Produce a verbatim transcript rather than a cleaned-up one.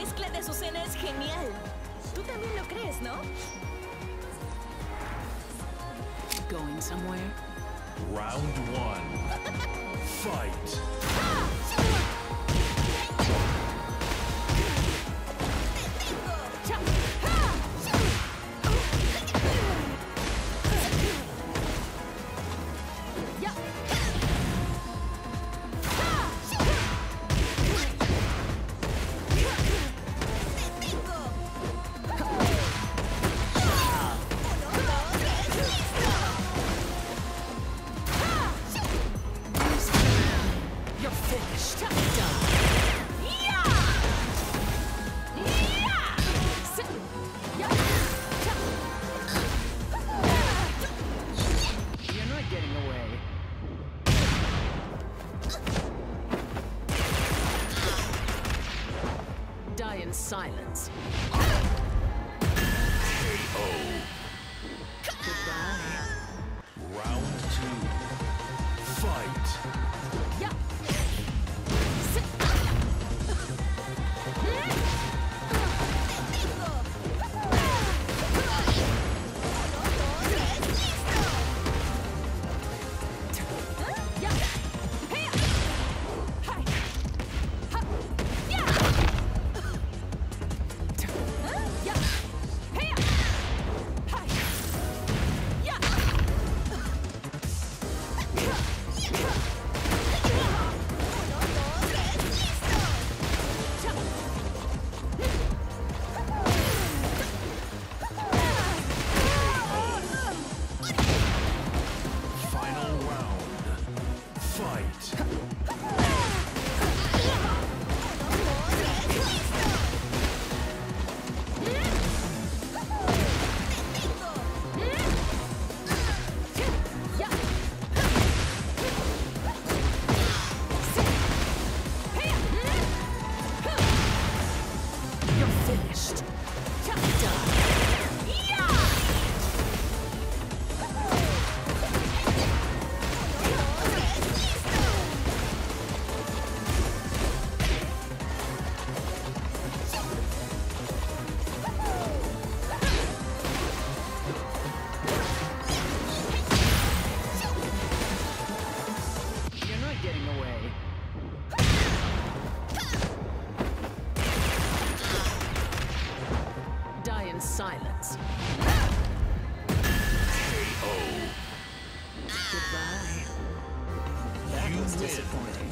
mezcla de Azucena es genial. Tú también lo crees, ¿no? Going somewhere? Round one. Fight. In silence. K O. Goodbye. Round two. Fight. Yeah. Silence. K O. Goodbye. That was disappointing.